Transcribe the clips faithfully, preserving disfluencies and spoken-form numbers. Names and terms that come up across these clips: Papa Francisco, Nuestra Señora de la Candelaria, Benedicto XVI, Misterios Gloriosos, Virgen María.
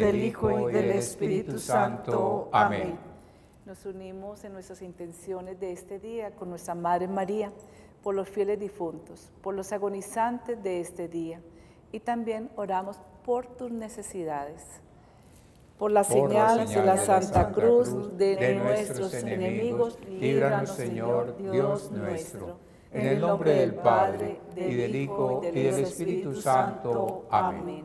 del Hijo y del Espíritu Santo. Amén. Nos unimos en nuestras intenciones de este día con nuestra Madre María, por los fieles difuntos, por los agonizantes de este día, y también oramos por tus necesidades, por la, por señal, la señal de la Santa, Santa Cruz, Cruz de, de nuestros enemigos, enemigos líbranos, Señor, Dios nuestro, en el nombre del Padre, y del Hijo, y del, y del Espíritu Santo. Amén.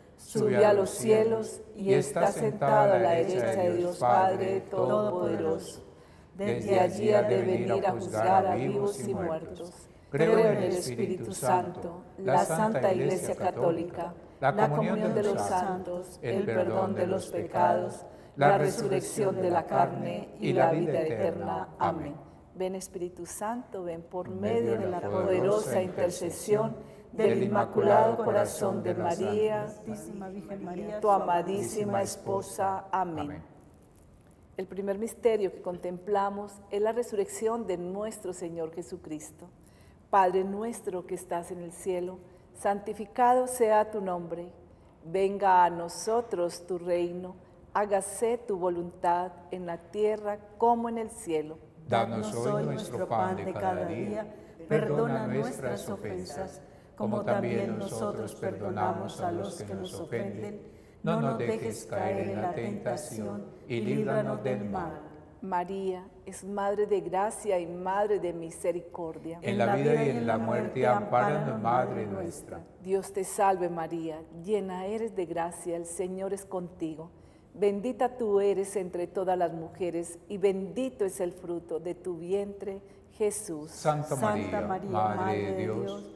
subió a los cielos y está sentado a la derecha de Dios Padre Todopoderoso. Desde allí ha de venir a juzgar a vivos y muertos. Creo en el Espíritu Santo, la Santa Iglesia Católica, la comunión de los santos, el perdón de los pecados, la resurrección de la carne y la vida eterna. Amén. Ven Espíritu Santo, ven por medio de la poderosa intercesión del Inmaculado Corazón de María, tu amadísima esposa. Amén. El primer misterio que contemplamos es la resurrección de nuestro Señor Jesucristo. Padre nuestro que estás en el cielo, santificado sea tu nombre. Venga a nosotros tu reino, hágase tu voluntad en la tierra como en el cielo. Danos hoy nuestro pan de cada día, perdona nuestras ofensas, como también nosotros perdonamos a los que nos ofenden. No nos dejes caer en la tentación y líbranos del mal. María es Madre de Gracia y Madre de Misericordia. En la vida y en la muerte, ampáranos, Madre nuestra. Dios te salve, María, llena eres de gracia, el Señor es contigo. Bendita tú eres entre todas las mujeres, y bendito es el fruto de tu vientre, Jesús. Santa María, Madre de Dios,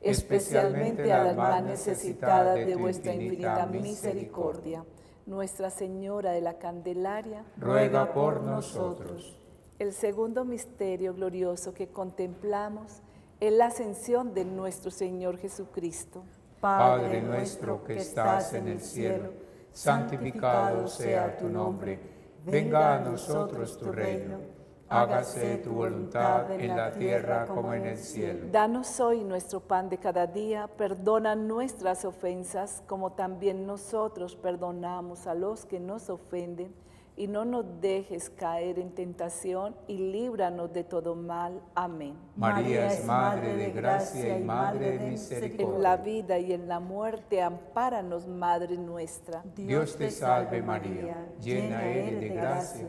especialmente a las más necesitadas de vuestra infinita misericordia. Nuestra Señora de la Candelaria, ruega por nosotros. El segundo misterio glorioso que contemplamos es la ascensión de nuestro Señor Jesucristo. Padre nuestro que estás en el cielo, santificado sea tu nombre. Venga a nosotros tu reino. Hágase tu voluntad en la tierra como en el cielo. Danos hoy nuestro pan de cada día, perdona nuestras ofensas como también nosotros perdonamos a los que nos ofenden, y no nos dejes caer en tentación y líbranos de todo mal. Amén. María es Madre de gracia y Madre de misericordia. En la vida y en la muerte, ampáranos, Madre nuestra. Dios te salve María, llena eres de gracia.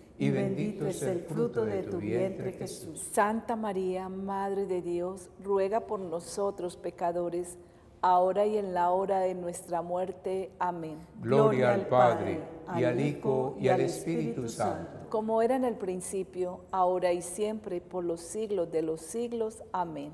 y bendito es el fruto de tu vientre, Jesús. Santa María, Madre de Dios, ruega por nosotros pecadores, ahora y en la hora de nuestra muerte. Amén. Gloria, Gloria al Padre, Padre, y al Hijo, y, y al Espíritu, Espíritu Santo. Santo. Como era en el principio, ahora y siempre, por los siglos de los siglos. Amén.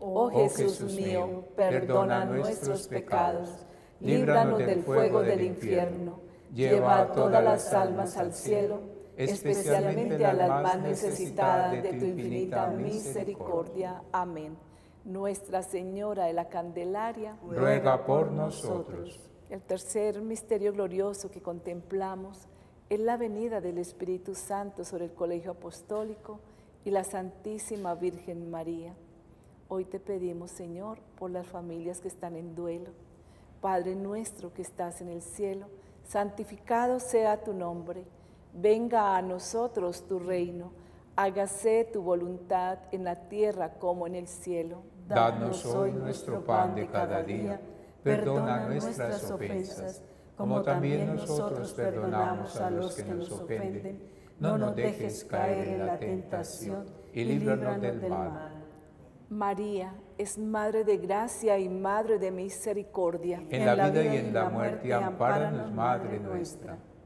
Oh, oh Jesús, Jesús mío, mío perdona, perdona nuestros pecados, pecados líbranos del fuego del infierno, lleva a todas las almas al cielo, especialmente a las más necesitadas de tu infinita misericordia. Amén. Nuestra Señora de la Candelaria, ruega por nosotros. El tercer misterio glorioso que contemplamos es la venida del Espíritu Santo sobre el Colegio Apostólico y la Santísima Virgen María. Hoy te pedimos, Señor, por las familias que están en duelo. Padre nuestro que estás en el cielo, santificado sea tu nombre. Venga a nosotros tu reino. Hágase tu voluntad en la tierra como en el cielo. Danos hoy nuestro pan de cada día. Perdona nuestras ofensas, como también nosotros perdonamos a los que nos ofenden. No nos dejes caer en la tentación y líbranos del mal. María es Madre de Gracia y Madre de Misericordia. En la vida y en la muerte, ampáranos, Madre nuestra.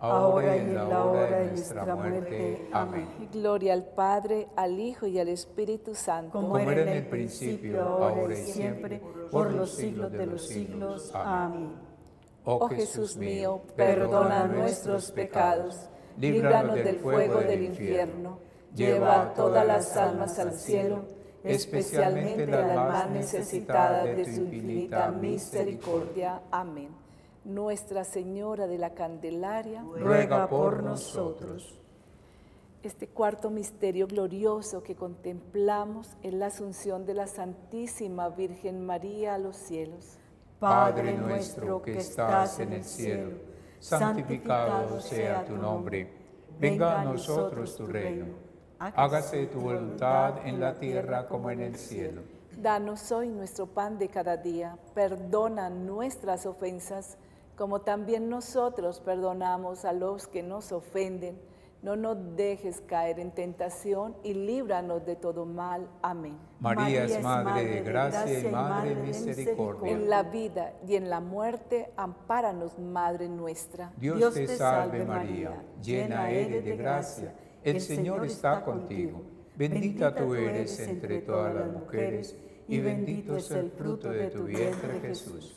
ahora y en la hora de nuestra muerte. Amén. Gloria al Padre, al Hijo y al Espíritu Santo, como era en el principio, ahora y siempre, por los siglos de los siglos. Amén. Oh Jesús mío, perdona nuestros pecados, líbranos del fuego del infierno, lleva a todas las almas al cielo, especialmente las más necesitadas de tu infinita misericordia. Amén. Nuestra Señora de la Candelaria, ruega por nosotros. Este cuarto misterio glorioso que contemplamos es la asunción de la Santísima Virgen María a los cielos. Padre nuestro que estás en el cielo, santificado sea tu nombre. Venga a nosotros tu reino. Hágase tu voluntad en la tierra como en el cielo. Danos hoy nuestro pan de cada día. Perdona nuestras ofensas, como también nosotros perdonamos a los que nos ofenden. No nos dejes caer en tentación y líbranos de todo mal. Amén. María es Madre de Gracia y Madre de Misericordia. En la vida y en la muerte, ampáranos, Madre nuestra. Dios te salve, María, llena eres de gracia. El Señor está contigo. Bendita tú eres entre todas las mujeres y bendito es el fruto de tu vientre, Jesús.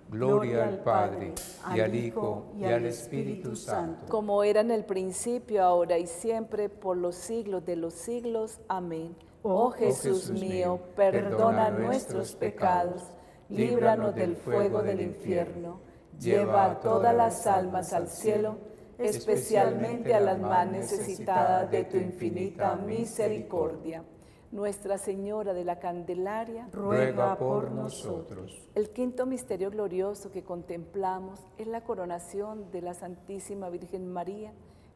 Gloria al Padre, y al Hijo, y al Espíritu Santo. Como era en el principio, ahora y siempre, por los siglos de los siglos. Amén. Oh Jesús mío, perdona nuestros pecados, líbranos del fuego del infierno, lleva a todas las almas al cielo, especialmente a las más necesitadas de tu infinita misericordia. Nuestra Señora de la Candelaria, ruega por nosotros. El quinto misterio glorioso que contemplamos es la coronación de la Santísima Virgen María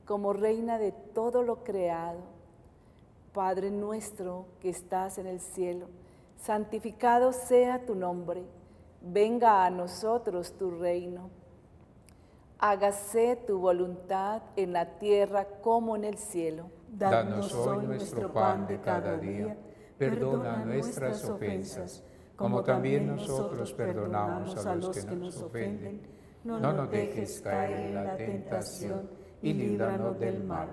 como Reina de todo lo creado. Padre nuestro que estás en el cielo, santificado sea tu nombre. Venga a nosotros tu reino. Hágase tu voluntad en la tierra como en el cielo. Danos hoy nuestro pan de cada día. perdona nuestras ofensas, como también nosotros perdonamos a los que nos ofenden. No nos dejes caer en la tentación y líbranos del mal.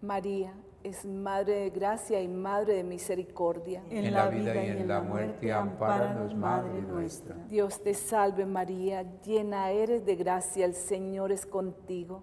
María es Madre de Gracia y Madre de Misericordia. En la vida y en la muerte, ampáranos, Madre nuestra. Dios te salve, María, llena eres de gracia, el Señor es contigo.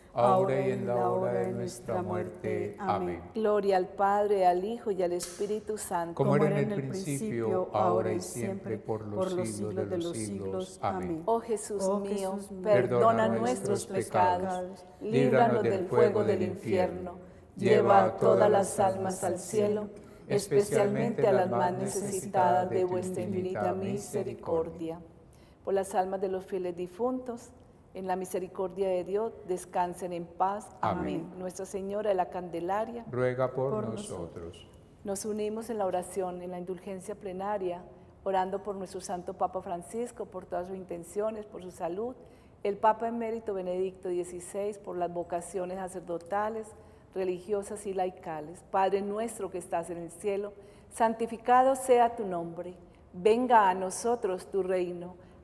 ahora y en la hora de nuestra muerte. Amén. Gloria al Padre, al Hijo y al Espíritu Santo, como era en el principio, ahora y siempre, por los siglos de los siglos. Amén. Oh Jesús mío, perdona nuestros pecados, líbranos del fuego del infierno, lleva a todas las almas al cielo, especialmente a las más necesitadas de vuestra infinita misericordia. Por las almas de los fieles difuntos, en la misericordia de Dios, descansen en paz. Amén. Amén. Nuestra Señora de la Candelaria, ruega por, por nosotros. Nos unimos en la oración, en la indulgencia plenaria, orando por nuestro Santo Papa Francisco, por todas sus intenciones, por su salud, el Papa Emérito Benedicto dieciséis, por las vocaciones sacerdotales, religiosas y laicales. Padre nuestro que estás en el cielo, santificado sea tu nombre. Venga a nosotros tu reino.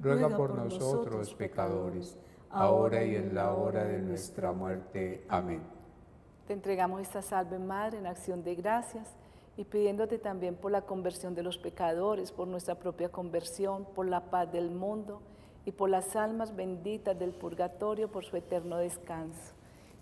ruega por nosotros pecadores, ahora y en la hora de nuestra muerte. Amén. Te entregamos esta salve, Madre, en acción de gracias, y pidiéndote también por la conversión de los pecadores, por nuestra propia conversión, por la paz del mundo, y por las almas benditas del purgatorio, por su eterno descanso.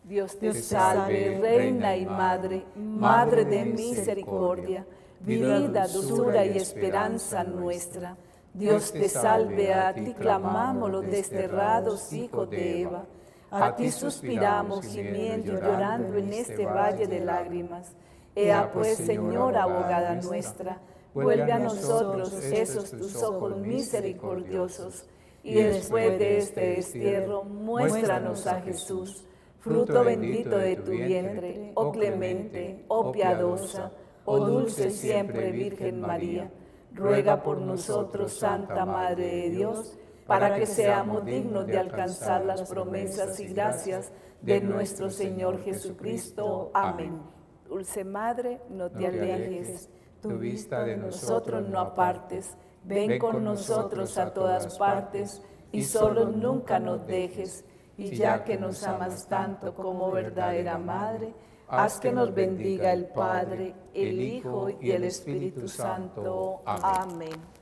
Dios te salve, Reina y Madre, Madre de misericordia, vida, dulzura y esperanza nuestra. Dios te salve, a ti clamamos los desterrados hijos de Eva. A ti suspiramos, gimiendo y llorando en este valle de lágrimas. Ea pues, Señora, abogada nuestra, vuelve a nosotros esos tus ojos misericordiosos, y después de este destierro, muéstranos a Jesús, fruto bendito de tu vientre, oh clemente, oh piadosa, oh dulce siempre Virgen María. Ruega por nosotros, Santa Madre de Dios, para que seamos dignos de alcanzar las promesas y gracias de nuestro Señor Jesucristo. Amén. Dulce Madre, no te alejes, tu vista de nosotros no apartes, ven con nosotros a todas partes y solo nunca nos dejes. Y ya que nos amas tanto como verdadera Madre, haz que nos bendiga el Padre, el Hijo y el Espíritu Santo. Amén.